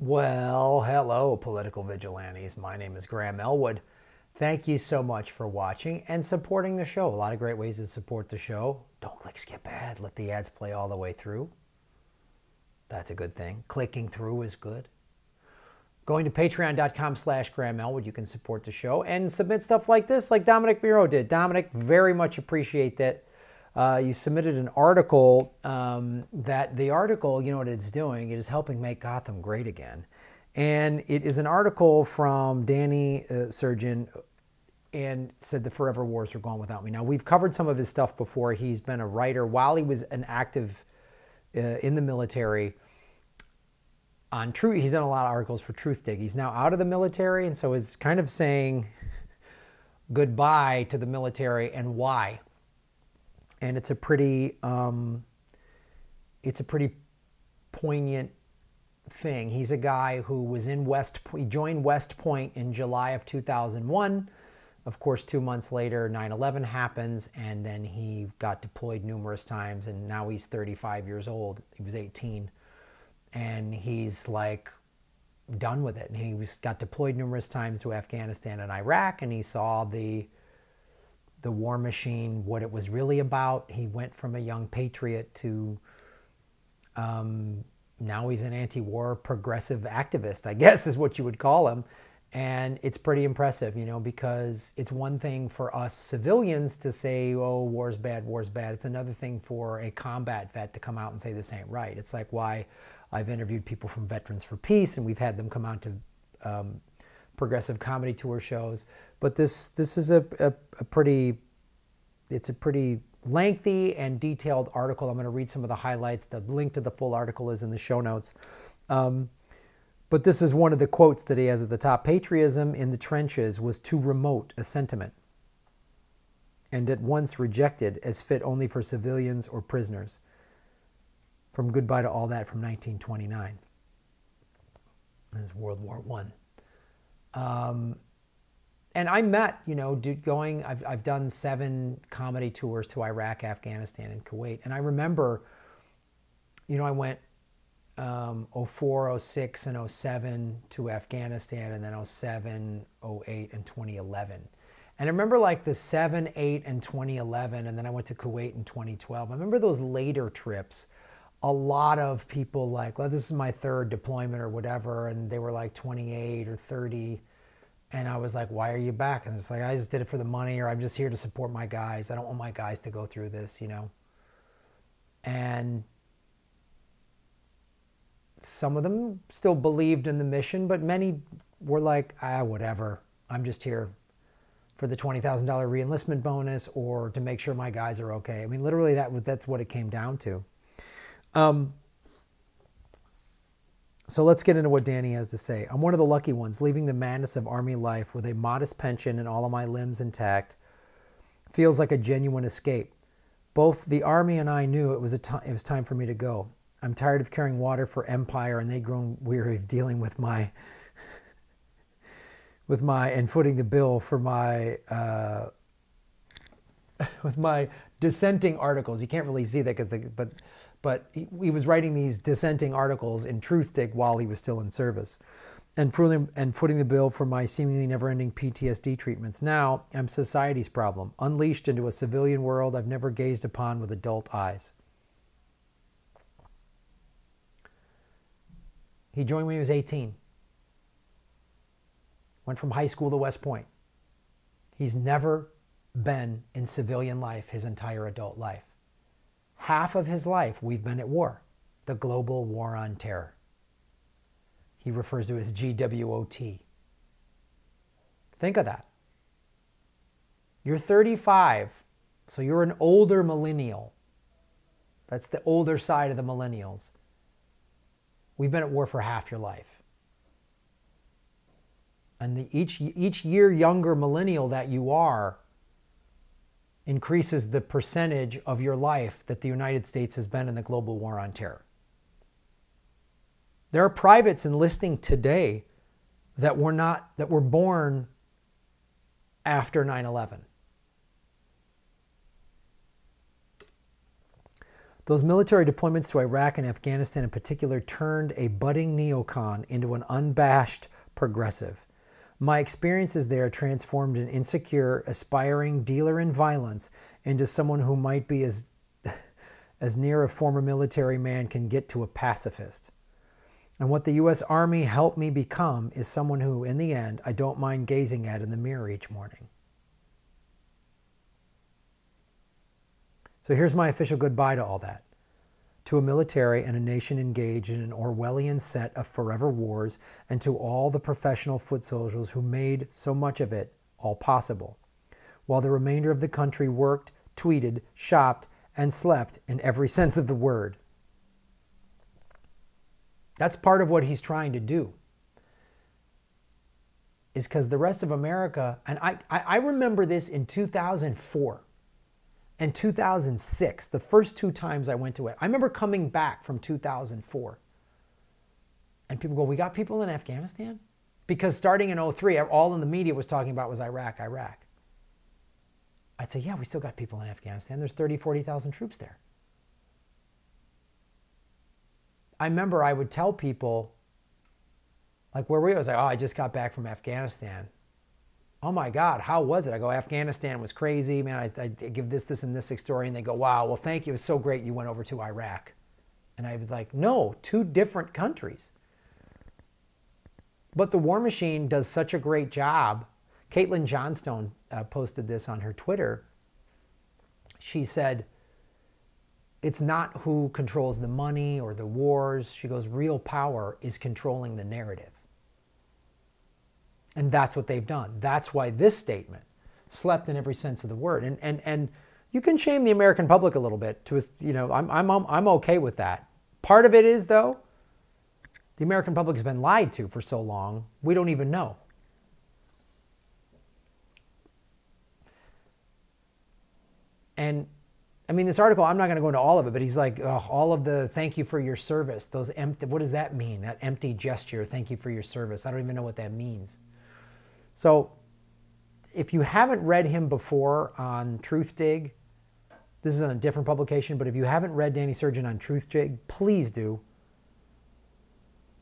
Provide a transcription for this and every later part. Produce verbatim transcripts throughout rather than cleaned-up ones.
Well, hello, Political Vigilantes. My name is Graham Elwood. Thank you so much for watching and supporting the show. A lot of great ways to support the show. Don't click skip ad. Let the ads play all the way through. That's a good thing. Clicking through is good. Going to patreon.com slash Graham Elwood, you can support the show and submit stuff like this, like Dominic Marro did. Dominic, very much appreciate that. Uh, you submitted an article um, that the article, you know what it's doing, it is helping make Gotham great again. And it is an article from Danny uh, Sjursen, and said the forever wars are gone without me. Now, we've covered some of his stuff before. He's been a writer while he was an active uh, in the military. On True, he's done a lot of articles for Truthdig. He's now out of the military, and so is kind of saying goodbye to the military and why. And it's a pretty, um, it's a pretty poignant thing. He's a guy who was in West, he joined West Point in July of two thousand one. Of course, two months later, nine eleven happens, and then he got deployed numerous times, and now he's thirty-five years old. He was eighteen, and he's like done with it. And he was, got deployed numerous times to Afghanistan and Iraq, and he saw the the war machine, what it was really about. He went from a young patriot to um, now he's an anti-war progressive activist, I guess is what you would call him. And it's pretty impressive, you know, because it's one thing for us civilians to say, oh, war's bad, war's bad. It's another thing for a combat vet to come out and say this ain't right. It's like why I've interviewed people from Veterans for Peace, and we've had them come out to um, progressive comedy tour shows. But this this is a, a, a pretty, it's a pretty lengthy and detailed article. I'm going to read some of the highlights. The link to the full article is in the show notes. Um, but this is one of the quotes that he has at the top. Patriotism in the trenches was too remote a sentiment and at once rejected as fit only for civilians or prisoners. From Goodbye to All That from nineteen twenty-nine. This is World War One. Um... And I met, you know, dude going, I've, I've done seven comedy tours to Iraq, Afghanistan, and Kuwait. And I remember, you know, I went um, oh four, oh six, and oh seven to Afghanistan, and then oh seven, oh eight, and twenty eleven. And I remember like the seven, eight, and twenty eleven, and then I went to Kuwait in twenty twelve. I remember those later trips. A lot of people like, well, this is my third deployment or whatever, and they were like twenty-eight or thirty. And I was like, why are you back? And it's like, I just did it for the money, or I'm just here to support my guys. I don't want my guys to go through this, you know. And some of them still believed in the mission, but many were like, ah, whatever. I'm just here for the twenty thousand dollar reenlistment bonus or to make sure my guys are okay. I mean, literally, that that's what it came down to. Um, So let's get into what Danny has to say. I'm one of the lucky ones, leaving the madness of Army life with a modest pension and all of my limbs intact. Feels like a genuine escape. Both the Army and I knew it was, a it was time for me to go. I'm tired of carrying water for Empire, and they've grown weary of dealing with my, with my, and footing the bill for my, uh, with my dissenting articles. You can't really see that because the, but... But he, he was writing these dissenting articles in Truthdig while he was still in service and footing, and footing the bill for my seemingly never-ending P T S D treatments. Now I'm society's problem, unleashed into a civilian world I've never gazed upon with adult eyes. He joined when he was eighteen. Went from high school to West Point. He's never been in civilian life his entire adult life. Half of his life, we've been at war, the global war on terror. He refers to it as G W O T. Think of that. You're thirty-five, so you're an older millennial. That's the older side of the millennials. We've been at war for half your life. And the each, each year younger millennial that you are increases the percentage of your life that the United States has been in the global war on terror. There are privates enlisting today that were not, that were born after nine eleven. Those military deployments to Iraq and Afghanistan in particular turned a budding neocon into an unabashed progressive. My experiences there transformed an insecure, aspiring dealer in violence into someone who might be as, as near a former military man can get to a pacifist. And what the U S Army helped me become is someone who, in the end, I don't mind gazing at in the mirror each morning. So here's my official goodbye to all that. To a military and a nation engaged in an Orwellian set of forever wars, and to all the professional foot soldiers who made so much of it all possible, while the remainder of the country worked, tweeted, shopped, and slept in every sense of the word. That's part of what he's trying to do, is because the rest of America, and I, I, I remember this in two thousand four. And two thousand six, the first two times I went to it, I remember coming back from two thousand four. And people go, we got people in Afghanistan? Because starting in oh three, all in the media was talking about was Iraq, Iraq. I'd say, yeah, we still got people in Afghanistan. There's thirty, forty thousand troops there. I remember I would tell people, like, where were you? I was like, oh, I just got back from Afghanistan. Oh my God, how was it? I go, Afghanistan was crazy, man. I, I give this, this, and this story, and they go, wow, well, thank you. It was so great you went over to Iraq. And I was like, no, two different countries. But the war machine does such a great job. Caitlin Johnstone uh, posted this on her Twitter. She said, it's not who controls the money or the wars. She goes, real power is controlling the narrative. And that's what they've done. That's why this statement slept in every sense of the word. And and and you can shame the American public a little bit. To you know, I'm I'm I'm okay with that. Part of it is though, the American public has been lied to for so long. We don't even know. And I mean, this article, I'm not going to go into all of it, but he's like, oh, all of the thank you for your service. Those empty. What does that mean? That empty gesture. Thank you for your service. I don't even know what that means. So if you haven't read him before on Truthdig, this is on a different publication, but if you haven't read Danny Sjursen on Truthdig, please do.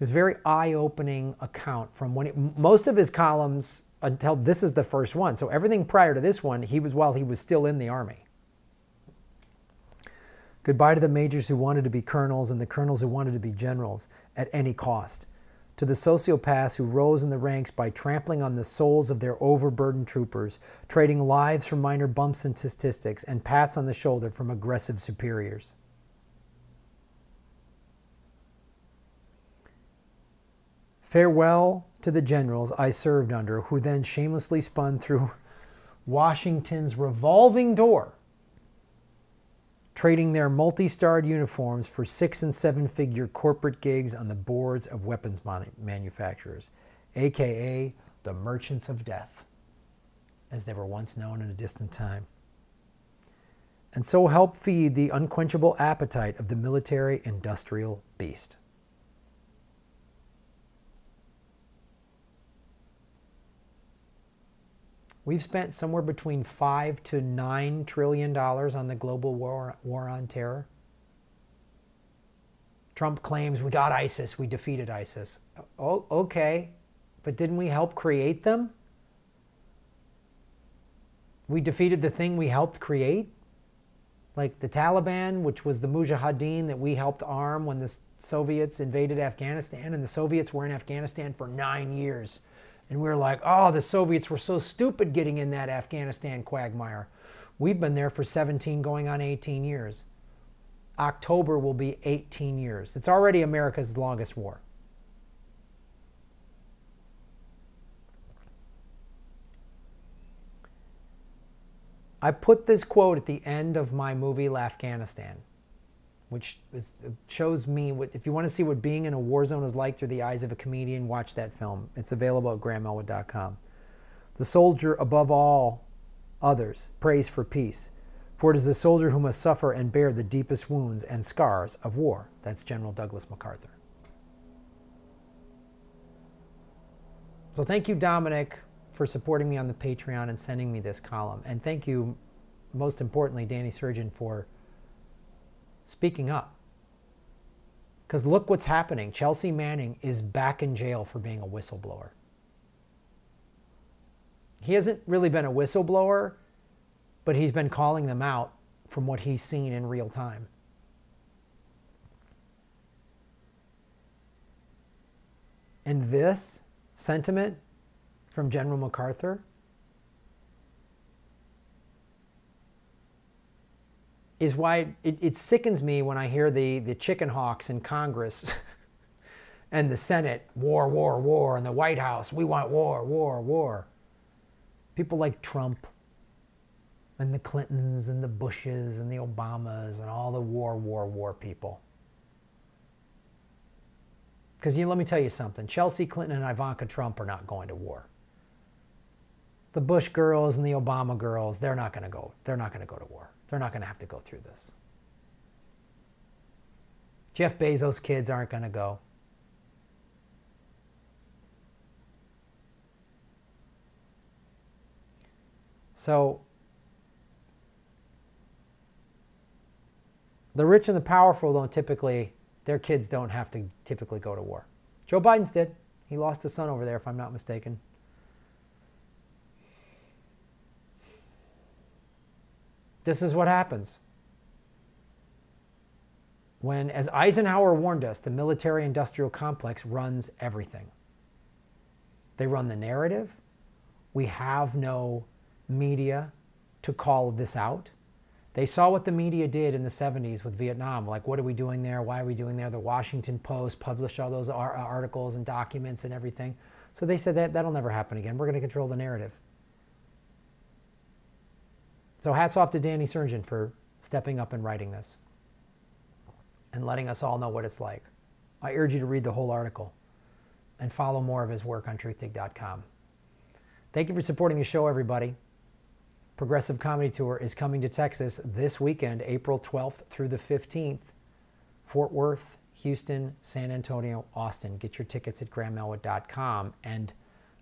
It's a very eye-opening account from when, it, most of his columns until this is the first one. So everything prior to this one, he was while he was still in the Army. Goodbye to the majors who wanted to be colonels and the colonels who wanted to be generals at any cost. To the sociopaths who rose in the ranks by trampling on the souls of their overburdened troopers, trading lives for minor bumps in statistics and pats on the shoulder from aggressive superiors. Farewell to the generals I served under, who then shamelessly spun through Washington's revolving door, trading their multi-starred uniforms for six- and seven-figure corporate gigs on the boards of weapons manufacturers, a k a the merchants of death, as they were once known in a distant time, and so help feed the unquenchable appetite of the military-industrial beast. We've spent somewhere between five to nine trillion dollars on the global war, war on terror. Trump claims we got ISIS, we defeated ISIS. Oh, okay, but didn't we help create them? We defeated the thing we helped create? Like the Taliban, which was the Mujahideen that we helped arm when the Soviets invaded Afghanistan, and the Soviets were in Afghanistan for nine years. And we were like, oh, the Soviets were so stupid getting in that Afghanistan quagmire. We've been there for seventeen going on eighteen years. October will be eighteen years. It's already America's longest war. I put this quote at the end of my movie, Afghanistan, which is, shows me, what, if you want to see what being in a war zone is like through the eyes of a comedian, watch that film. It's available at graham elwood dot com. The soldier above all others prays for peace, for it is the soldier who must suffer and bear the deepest wounds and scars of war. That's General Douglas MacArthur. So thank you, Dominic, for supporting me on the Patreon and sending me this column. And thank you, most importantly, Danny Sjursen, for speaking up. Because look what's happening. Chelsea Manning is back in jail for being a whistleblower. He hasn't really been a whistleblower, but he's been calling them out from what he's seen in real time. And this sentiment from General MacArthur is why it, it sickens me when I hear the, the chicken hawks in Congress and the Senate, war, war, war, and the White House, we want war, war, war. People like Trump and the Clintons and the Bushes and the Obamas and all the war, war, war people. Because you know, let me tell you something, Chelsea Clinton and Ivanka Trump are not going to war. The Bush girls and the Obama girls, they're not going to go, they're not going to go to war. They're not going to have to go through this. Jeff Bezos' kids aren't going to go. So, the rich and the powerful don't typically, their kids don't have to typically go to war. Joe Biden's did. He lost his son over there, if I'm not mistaken. This is what happens. When, as Eisenhower warned us, the military-industrial complex runs everything. They run the narrative. We have no media to call this out. They saw what the media did in the seventies with Vietnam. Like, what are we doing there? Why are we doing there? The Washington Post published all those articles and documents and everything. So they said that that'll never happen again. We're going to control the narrative. So hats off to Danny Sjursen for stepping up and writing this and letting us all know what it's like. I urge you to read the whole article and follow more of his work on truthdig dot com. Thank you for supporting the show, everybody. Progressive Comedy Tour is coming to Texas this weekend, April twelfth through the fifteenth. Fort Worth, Houston, San Antonio, Austin. Get your tickets at graham elwood dot com. And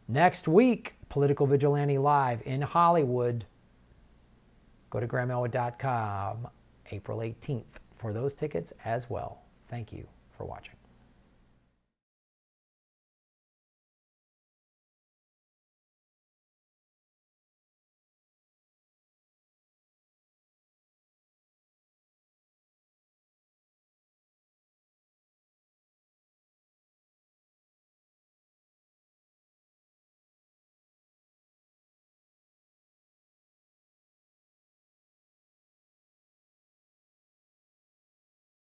next week, Political Vigilante Live in Hollywood. Go to graham elwood dot com April eighteenth for those tickets as well. Thank you for watching.